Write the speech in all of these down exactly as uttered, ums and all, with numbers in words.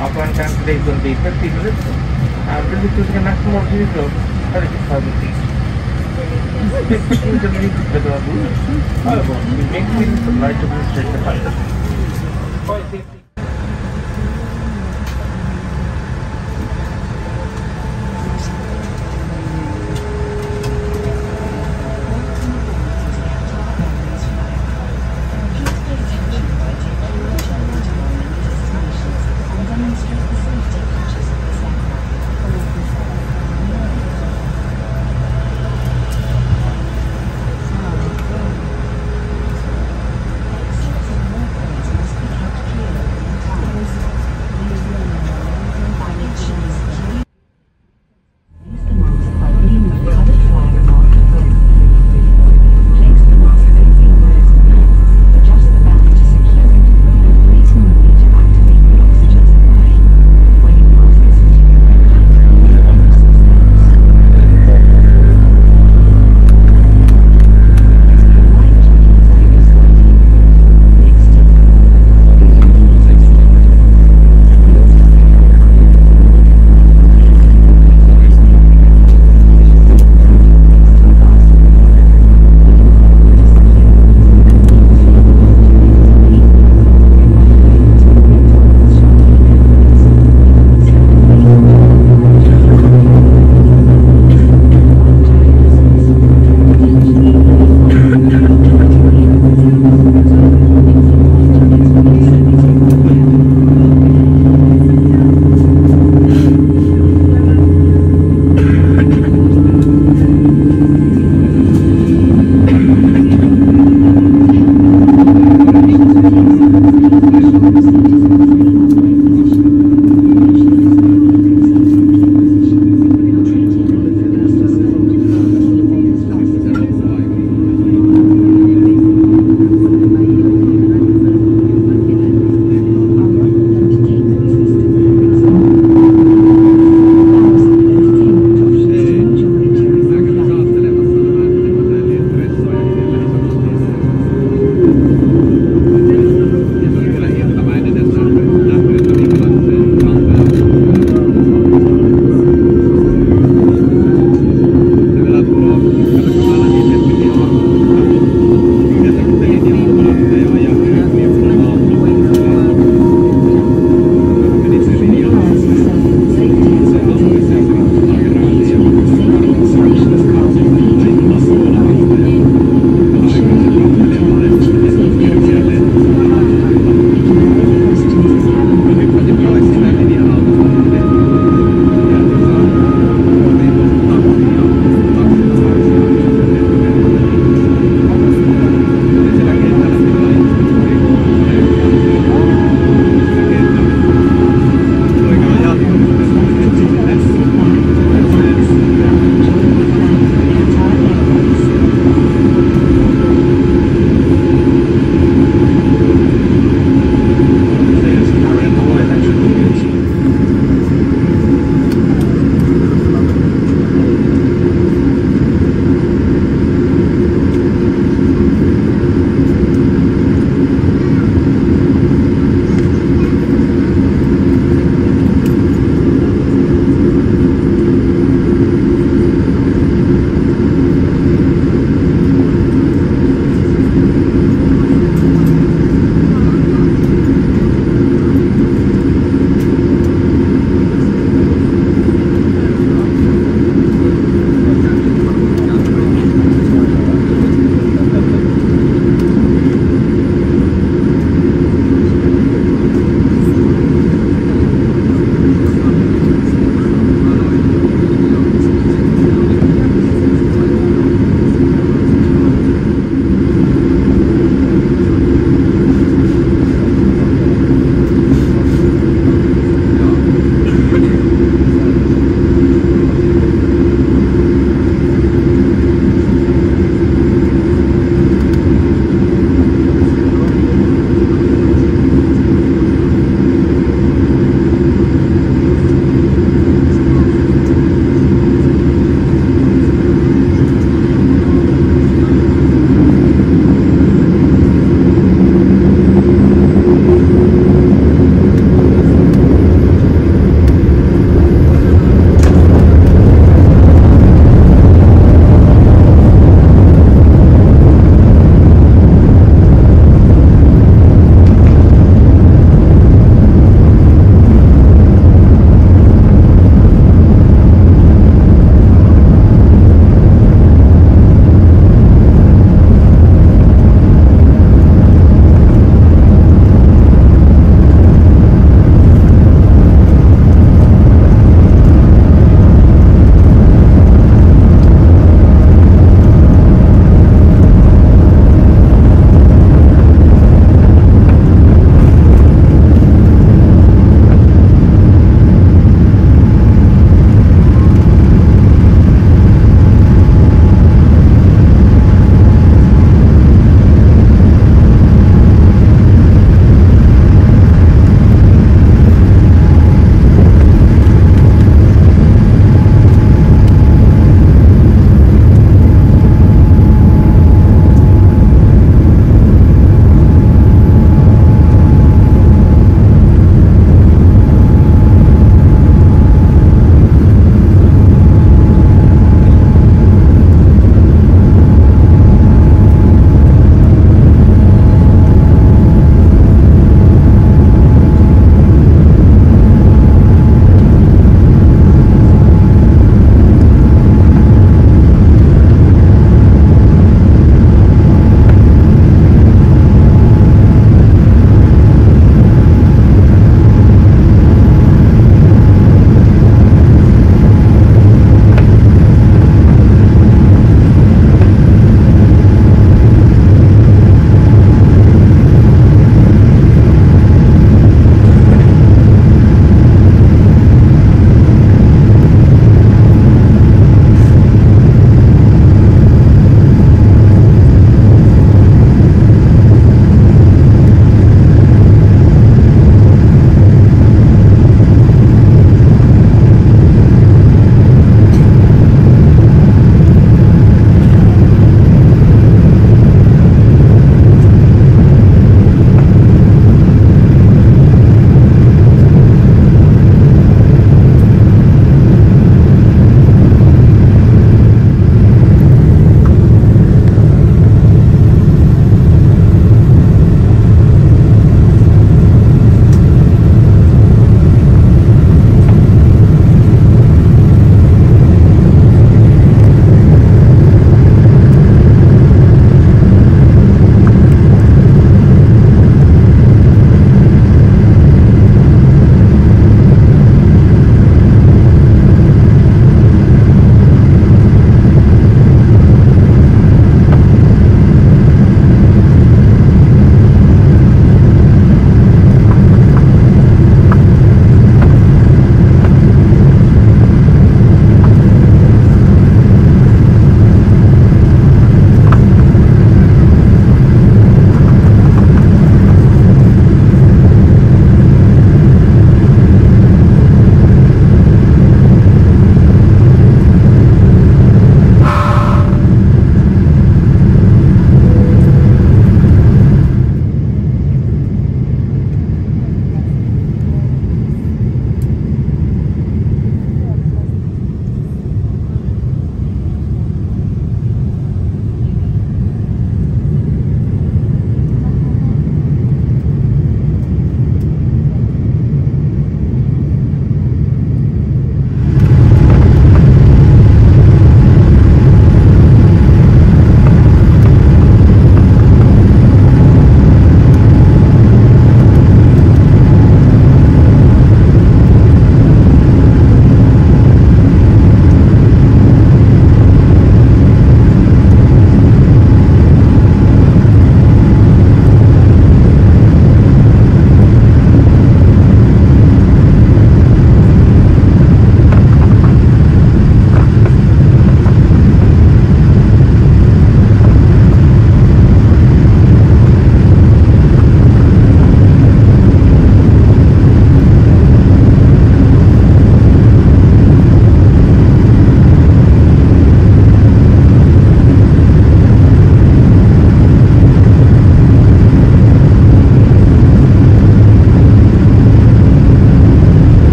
upon chance today is going to be fifty minutes. I will be choosing a maximum of zero thirty-six thousand feet. fifteen to leave the door. However, we make things applied to this straight apart.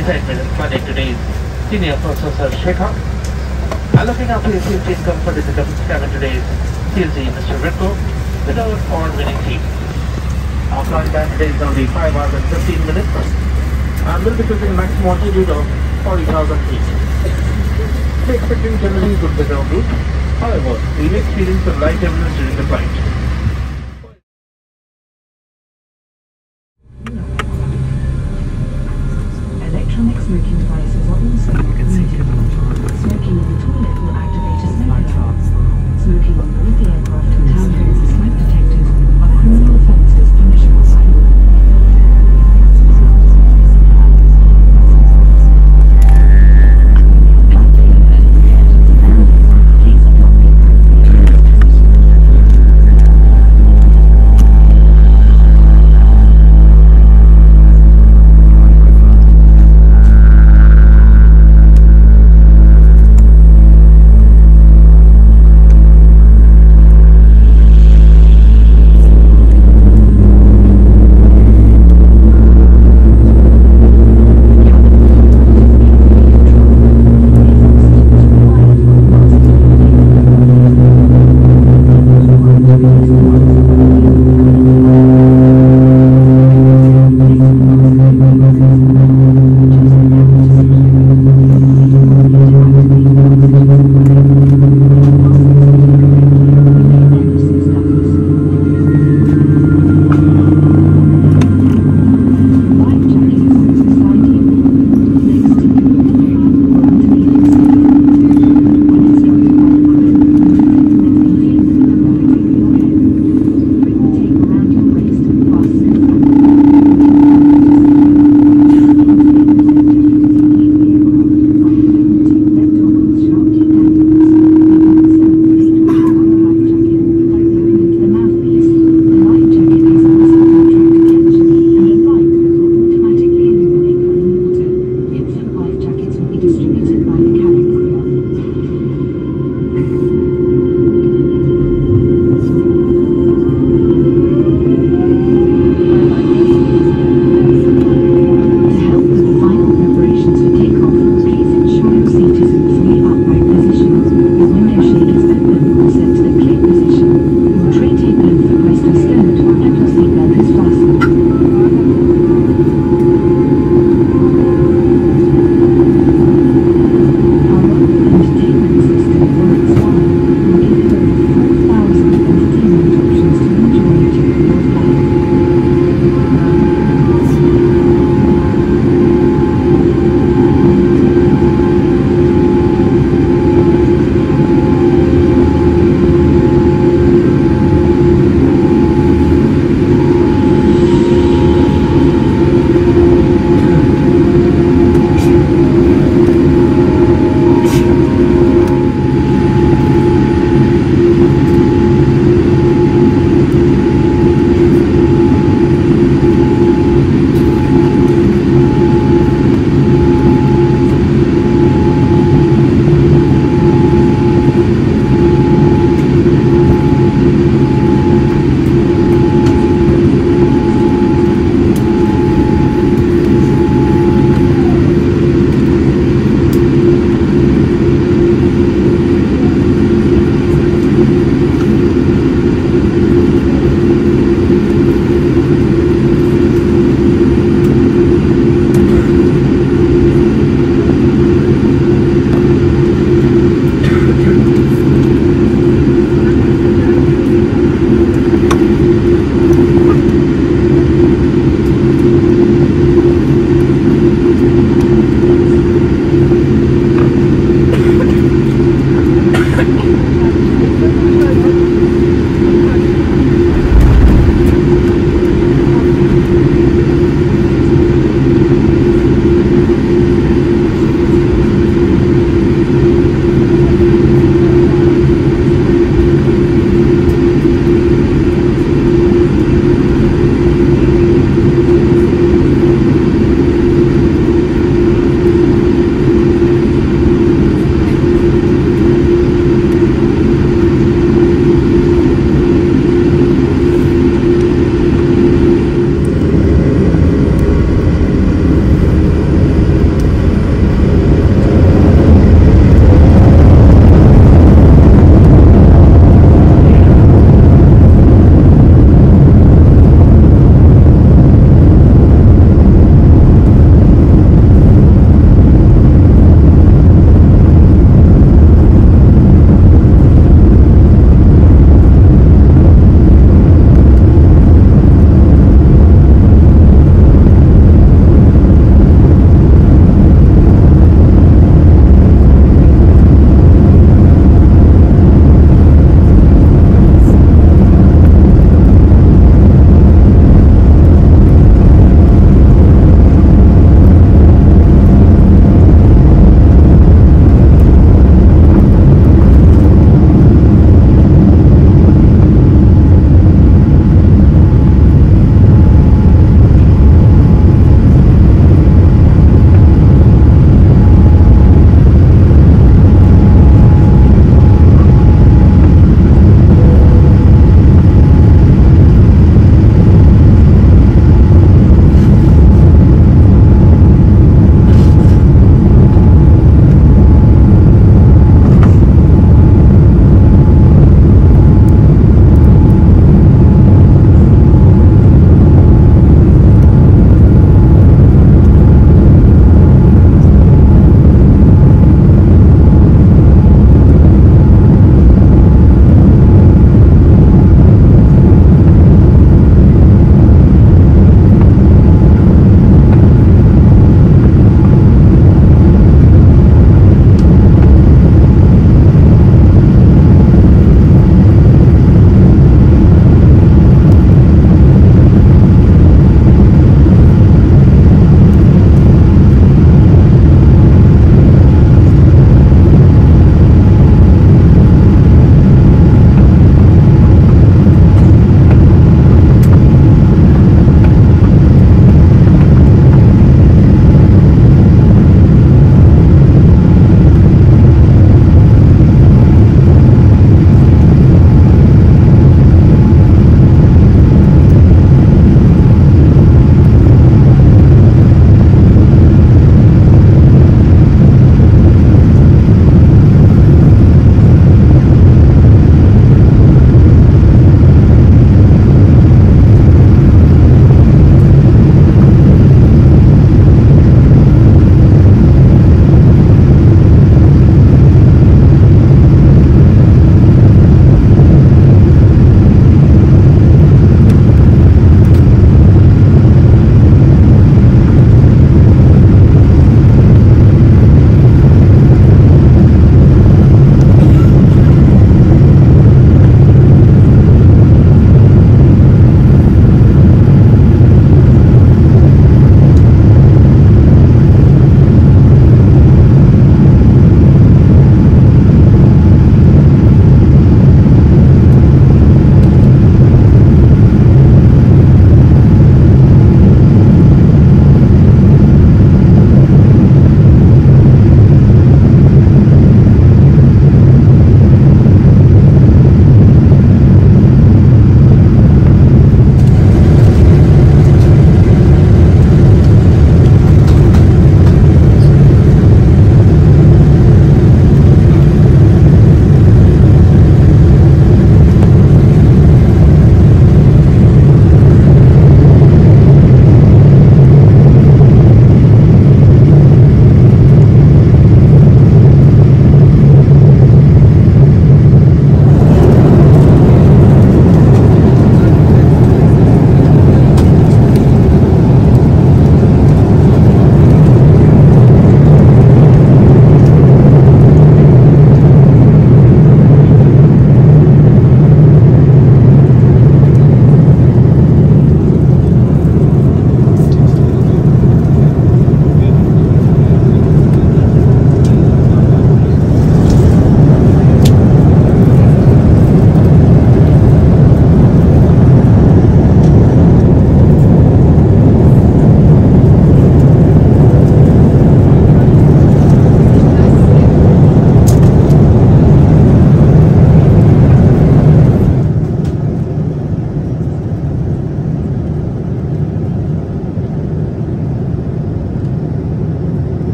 Design Project today is Senior Professor Shekhar. Looking after his safety and comfort in the government's cabin today is C L C Mister Redko with our award-winning team. Our flight time today is only five hours and fifteen minutes and will be cruising maximum altitude of forty thousand feet. We are expecting generally good background route. However, we will experience some light turbulence during the flight.